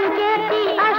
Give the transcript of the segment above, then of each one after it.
Satyavati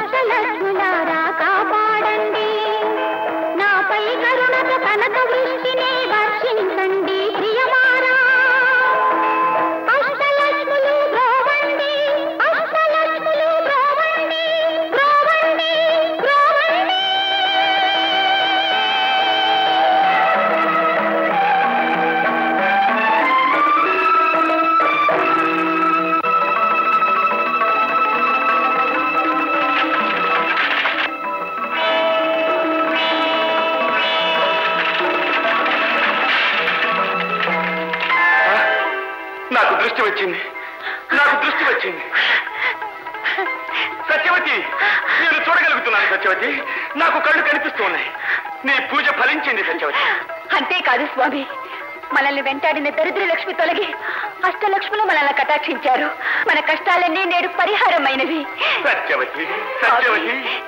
Satyavati